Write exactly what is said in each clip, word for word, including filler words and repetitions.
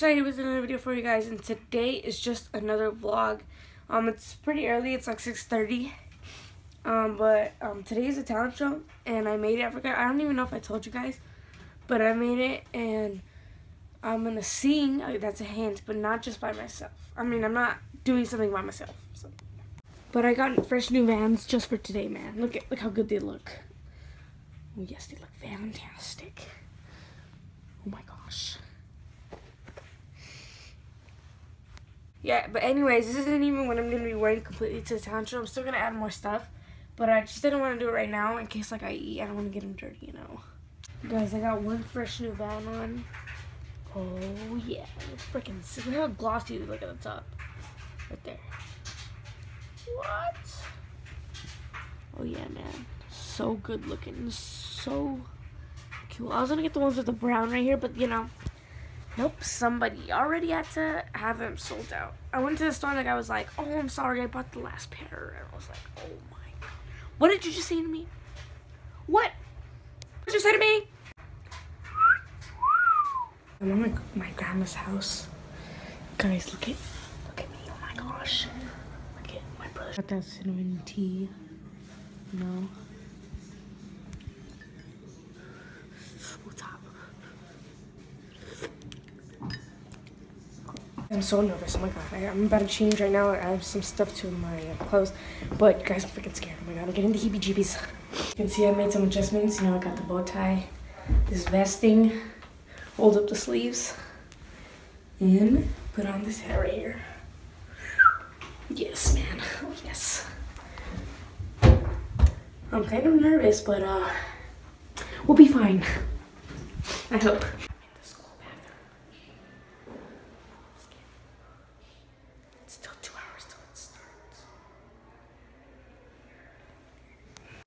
excited with another video for you guys, and today is just another vlog. Um, it's pretty early, it's like six thirty, um, but um, today is a talent show, and I made it. I forgot, I don't even know if I told you guys, but I made it, and I'm gonna sing. Oh, that's a hint, but not just by myself. I mean, I'm not doing something by myself, so. But I got fresh new Vans just for today, man. Look at, look how good they look. Oh yes, they look fantastic. Oh my gosh. Yeah, but anyways, this isn't even what I'm going to be wearing completely to the talent show. I'm still going to add more stuff, but I just didn't want to do it right now in case, like, I eat. I don't want to get them dirty, you know. Guys, I got one fresh new Van on. Oh, yeah. Freaking sick. Look how glossy they look at the top. Right there. What? Oh, yeah, man. So good looking. So cute. I was going to get the ones with the brown right here, but, you know. Nope, somebody already had to have them sold out. I went to the store and the guy was like, oh, I'm sorry, I bought the last pair. And I was like, oh my God. What did you just say to me? What? What did you say to me? I'm at my, my grandma's house. Guys, look at, look at me, oh my gosh. Look at my brother. Got that cinnamon tea, you know? What's up? I'm so nervous, oh my god, I, I'm about to change right now. I have some stuff to my uh, clothes, but guys, I'm freaking scared, oh my god, I'm getting the heebie-jeebies. You can see I made some adjustments, you know, I got the bow tie, this vesting, rolled up the sleeves, and put on this hat right here. Yes, man, oh yes. I'm kind of nervous, but uh, we'll be fine, I hope.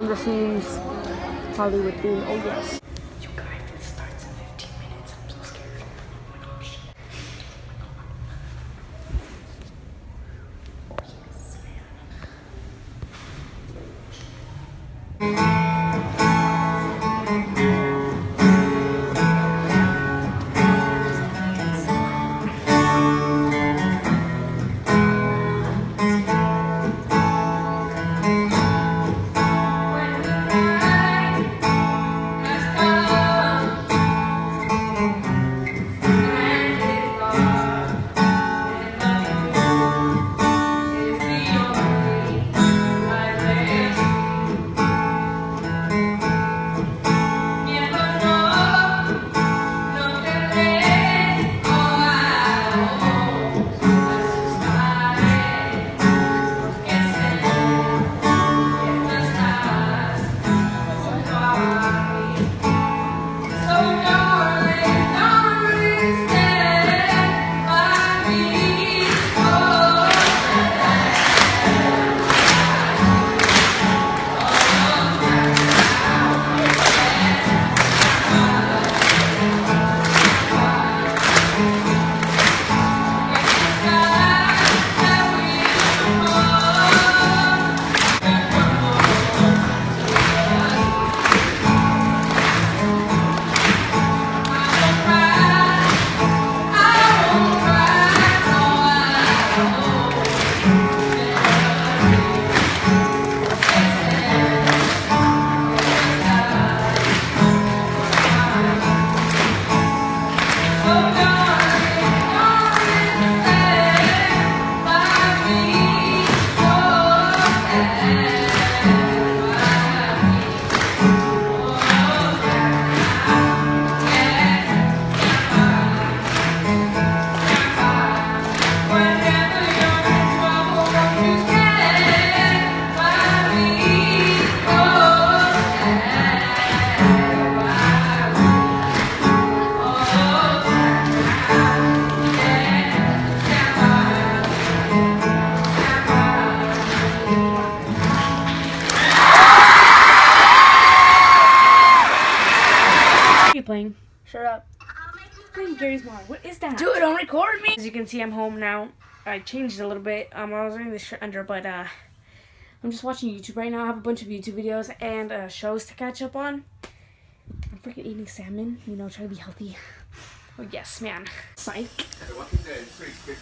This is Hollywood theme. Oh yes. You guys, it starts in fifteen minutes. I'm so scared. Oh my gosh. Oh yes, playing. Shut up. Playing Gary's Mod. What is that? Dude, don't record me! As you can see, I'm home now. I changed a little bit. Um, I was wearing this shirt under, but uh, I'm just watching YouTube right now. I have a bunch of YouTube videos and uh, shows to catch up on. I'm freaking eating salmon. You know, trying to be healthy. Oh yes, man. Psych.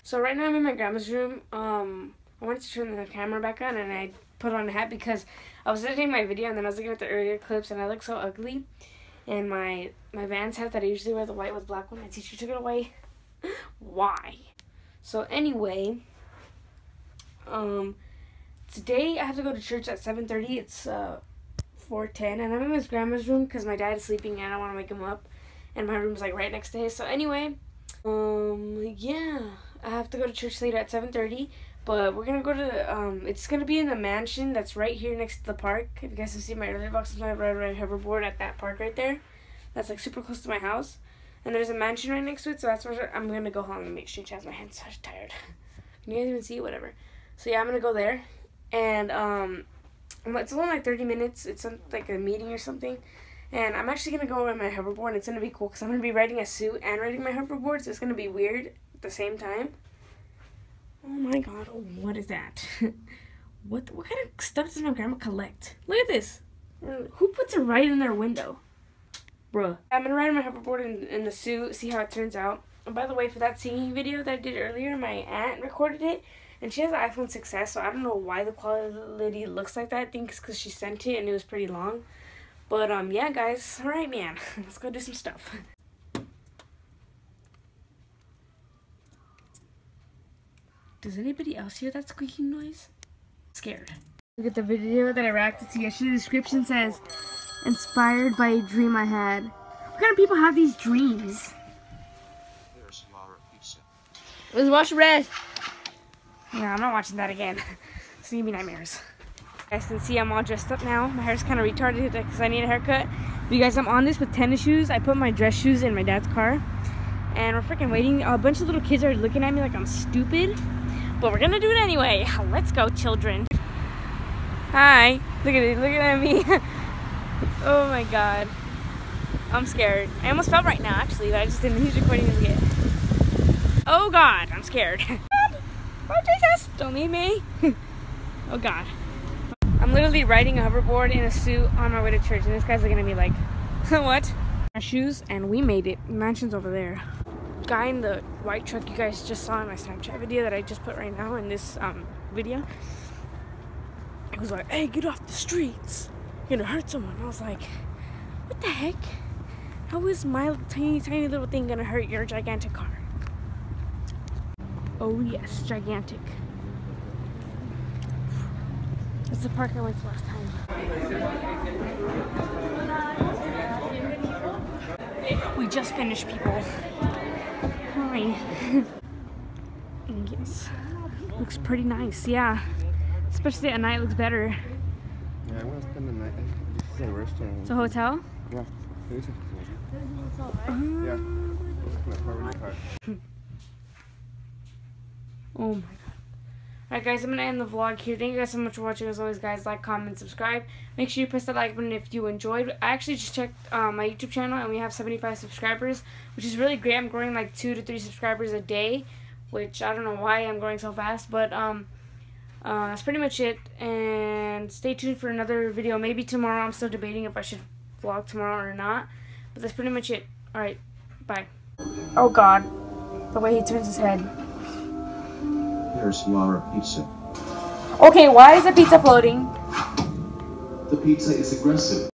So right now I'm in my grandma's room. Um, I wanted to turn the camera back on and I put on a hat because I was editing my video and then I was looking at the earlier clips and I look so ugly. And my, my Vans hat that I usually wear, the white with black one, my teacher took it away. Why? So anyway, um, today I have to go to church at seven thirty. It's uh, four ten and I'm in his grandma's room because my dad is sleeping and I don't want to wake him up. And my room's like right next to his. So anyway, um, yeah, I have to go to church later at seven thirty. But we're gonna go to, um, it's gonna be in the mansion that's right here next to the park. If you guys have seen my earlier boxes, I ride my hoverboard at that park right there. That's like super close to my house. And there's a mansion right next to it, so that's where I'm gonna go home and make sure she has my hands. I'm tired. Can you guys even see? Whatever. So yeah, I'm gonna go there. And, um, it's only like thirty minutes. It's like a meeting or something. And I'm actually gonna go on my hoverboard. And it's gonna be cool because I'm gonna be riding a suit and riding my hoverboard, so it's gonna be weird at the same time. Oh my god, what is that? what what kind of stuff does my grandma collect? Look at this. Who puts it right in their window? Bruh. I'm gonna ride my hoverboard in, in the suit, see how it turns out. And by the way, for that singing video that I did earlier, my aunt recorded it. And she has an iPhone six S, so I don't know why the quality looks like that. I think it's because she sent it and it was pretty long. But um, yeah guys, alright man, let's go do some stuff. Does anybody else hear that squeaking noise? I'm scared. Look at the video that I reacted to yesterday. The description says, inspired by a dream I had. What kind of people have these dreams? There's Lara Pizza. Let's watch the rest. No, I'm not watching that again. It's gonna give me nightmares. You guys can see I'm all dressed up now. My hair's kind of retarded because I need a haircut. But you guys, I'm on this with tennis shoes. I put my dress shoes in my dad's car. And we're freaking waiting. A bunch of little kids are looking at me like I'm stupid. But we're gonna do it anyway. Let's go, children. Hi. Look at it. Look at me. Oh my god. I'm scared. I almost fell right now, actually. But I just didn't. He's recording this again. Oh god. I'm scared. God. Oh Jesus. Don't leave me. Oh god. I'm literally riding a hoverboard in a suit on my way to church. And this guy's looking at me like, what? Our shoes, and we made it. The mansion's over there. Guy in the white truck you guys just saw in my Snapchat video that I just put right now in this um, video. He was like, hey, get off the streets. You're gonna hurt someone. I was like, what the heck? How is my tiny, tiny little thing gonna hurt your gigantic car? Oh yes, gigantic. That's the park I went to last time. We just finished, people. Yes. Looks pretty nice, yeah. Especially at night, it looks better. Yeah, I want to spend the night. This is a restaurant. It's a hotel? Yeah. It is a hotel. Um, yeah. Oh my god. Alright, guys, I'm going to end the vlog here. Thank you guys so much for watching. As always, guys, like, comment, subscribe. Make sure you press that like button if you enjoyed. I actually just checked um, my YouTube channel, and we have seventy-five subscribers, which is really great. I'm growing, like, two to three subscribers a day, which I don't know why I'm growing so fast. But um, uh, that's pretty much it. And stay tuned for another video. Maybe tomorrow. I'm still debating if I should vlog tomorrow or not. But that's pretty much it. Alright, bye. Oh, God. The way he turns his head. There's Lara Pizza. Okay, why is the pizza floating? The pizza is aggressive.